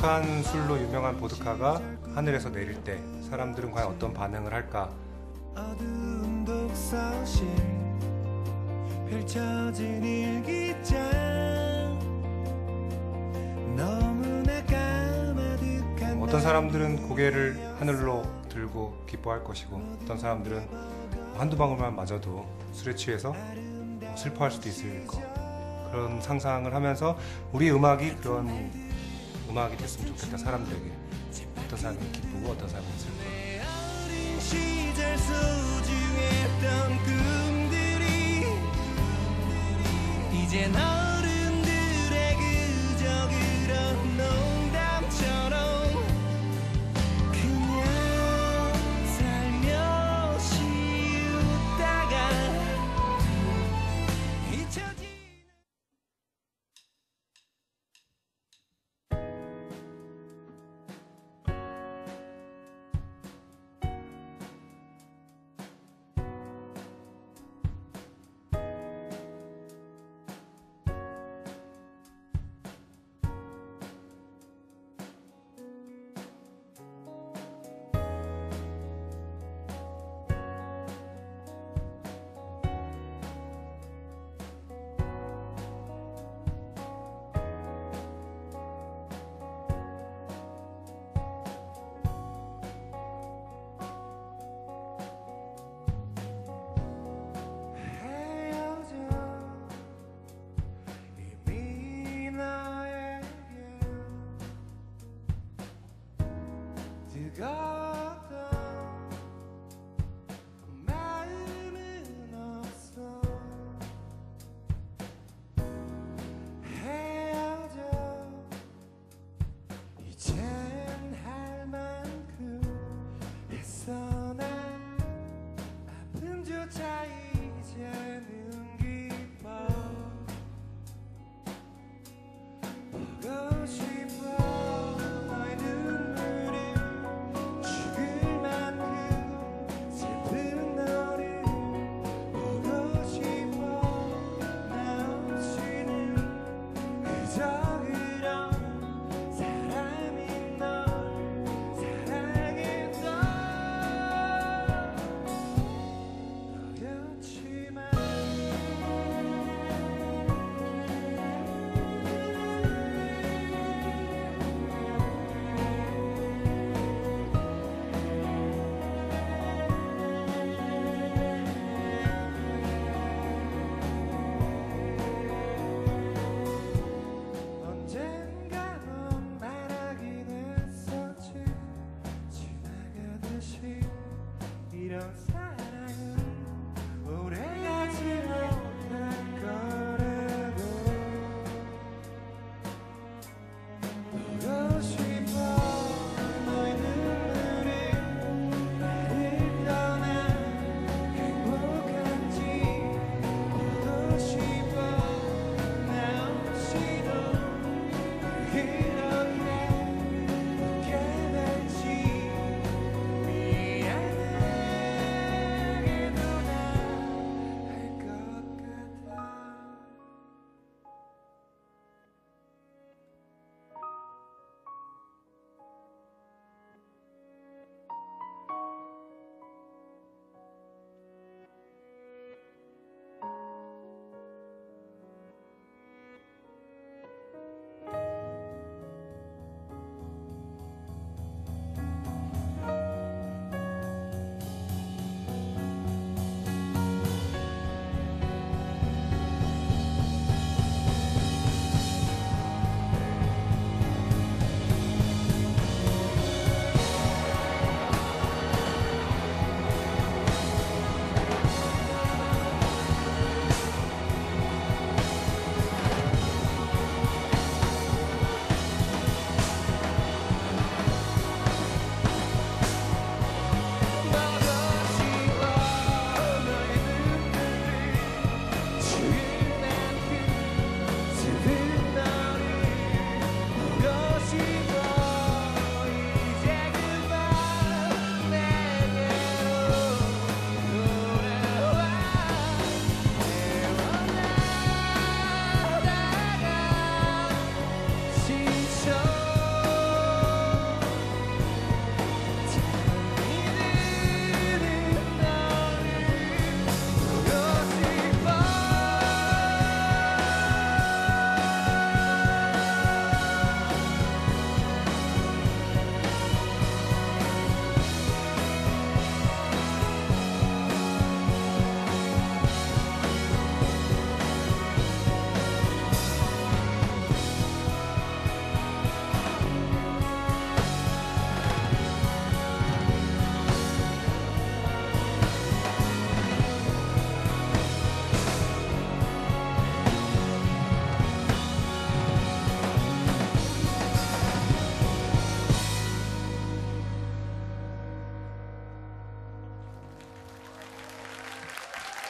독한 술로 유명한 보드카가 하늘에서 내릴 때 사람들은 과연 어떤 반응을 할까? 어두운 독서실 펼쳐진 일기장 너무나 까마득한 어떤 사람들은 고개를 하늘로 들고 기뻐할 것이고 어떤 사람들은 한두 방울만 맞아도 술에 취해서 슬퍼할 수도 있을 것 그런 상상을 하면서 우리 음악이 그런 음악이 됐으면 좋겠다 사람들에게 어떤 사람이 기쁘고 어떤 사람이 슬퍼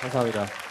감사합니다.